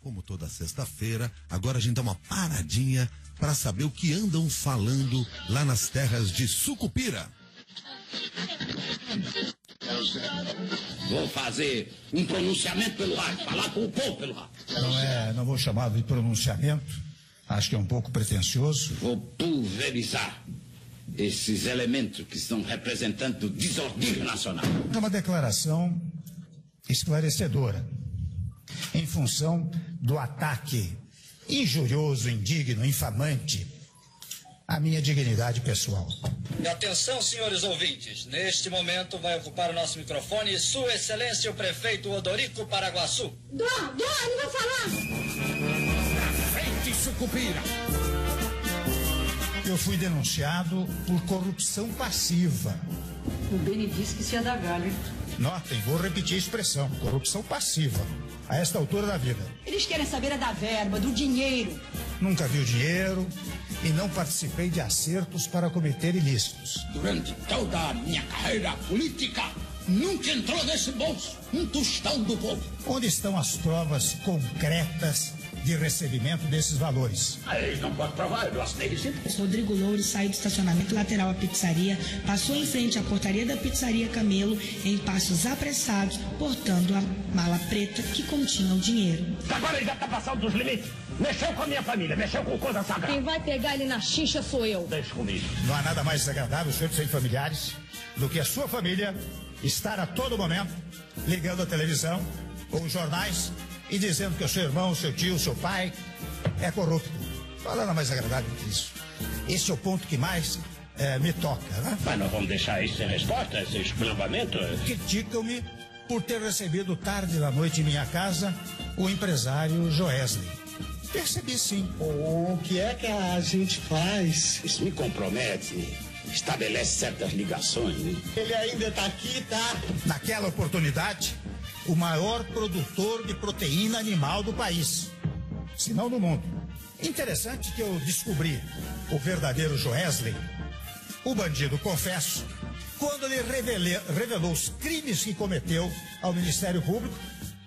Como toda sexta-feira, agora a gente dá uma paradinha para saber o que andam falando lá nas terras de Sucupira. Vou fazer um pronunciamento pelo rádio, falar com o povo pelo rádio. Não vou chamar de pronunciamento, acho que é um pouco pretencioso. Vou pulverizar esses elementos que são representantes do desordem nacional. É uma declaração esclarecedora, em função do ataque injurioso, indigno, infamante à minha dignidade pessoal. Atenção, senhores ouvintes. Neste momento vai ocupar o nosso microfone Sua Excelência o Prefeito Odorico Paraguaçu. Não vou falar! Na frente, Sucupira! Eu fui denunciado por corrupção passiva. O Beni disse que se ia dar galho. Notem, vou repetir a expressão, corrupção passiva, a esta altura da vida. Eles querem saber da verba, do dinheiro. Nunca vi o dinheiro e não participei de acertos para cometer ilícitos. Durante toda a minha carreira política, nunca entrou nesse bolso um tostão do povo. Onde estão as provas concretas de recebimento desses valores? Eles não podem provar, eu assinei receita. Rodrigo Loures saiu do estacionamento lateral à pizzaria, passou em frente à portaria da pizzaria Camelo, em passos apressados, portando a mala preta que continha o dinheiro. Agora ele já está passando dos limites. Mexeu com a minha família, mexeu com coisa sagrada. Quem vai pegar ele na xixa sou eu. Deixa comigo. Não há nada mais desagradável, o senhor de 100 familiares, do que a sua família estar a todo momento ligando a televisão ou os jornais e dizendo que o seu irmão, o seu tio, o seu pai é corrupto. Fala nada mais agradável que isso. Esse é o ponto que mais me toca, né? Mas não vamos deixar isso sem resposta, esse esculhambalamento? Criticam-me por ter recebido tarde da noite em minha casa o empresário Joesley. Percebi sim. O que é que a gente faz? Isso me compromete, estabelece certas ligações, né? Ele ainda está aqui, tá? Naquela oportunidade, o maior produtor de proteína animal do país, se não do mundo. Interessante que eu descobri o verdadeiro Joesley, o bandido, confesso, quando ele revelou os crimes que cometeu ao Ministério Público,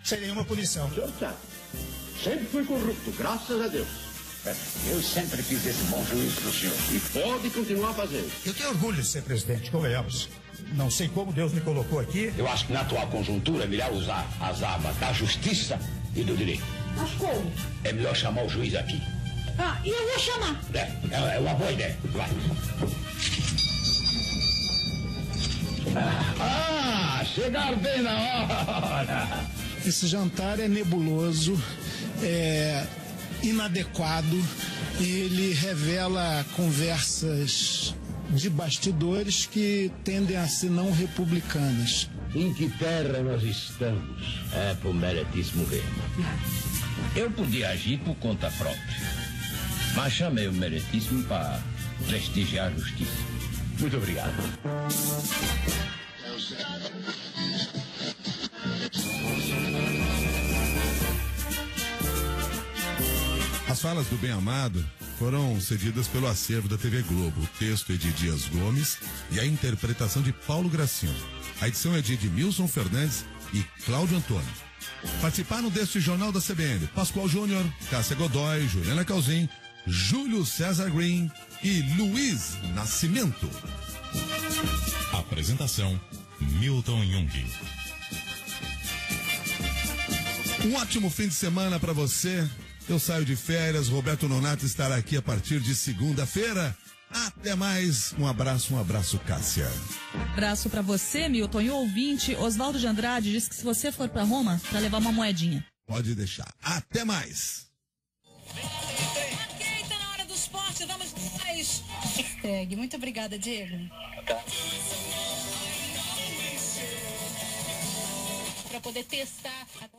sem nenhuma punição. Senhor sabe, sempre fui corrupto, graças a Deus. Eu sempre fiz esse bom juízo pro senhor e pode continuar a fazer. Eu tenho orgulho de ser presidente, convenhamos. Não sei como Deus me colocou aqui. Eu acho que na atual conjuntura é melhor usar as abas da justiça e do direito. Mas como? É melhor chamar o juiz aqui. Ah, e eu vou chamar. É uma boa ideia. Vai. Chegaram bem na hora. Esse jantar é nebuloso, é inadequado. Ele revela conversas de bastidores que tendem a ser não republicanas. Em que terra nós estamos? É por meritíssimo reino. Eu podia agir por conta própria, mas chamei o meritíssimo para prestigiar a justiça. Muito obrigado. As falas do Bem Amado foram cedidas pelo acervo da TV Globo. O texto é de Dias Gomes e a interpretação de Paulo Gracinho. A edição é de Edmilson Fernandes e Cláudio Antônio. Participaram deste Jornal da CBN Pascoal Júnior, Cássia Godói, Juliana Calzinho, Júlio César Green e Luiz Nascimento. Apresentação, Milton Jung. Um ótimo fim de semana para você. Eu saio de férias, Roberto Nonato estará aqui a partir de segunda-feira. Até mais, um abraço, Cássia. Abraço pra você, Milton, e o ouvinte, Oswaldo de Andrade, diz que se você for pra Roma, vai levar uma moedinha. Pode deixar. Até mais. Ok, tá na hora do esporte, vamos mais. Muito obrigada, Diego. Tá. Pra poder testar.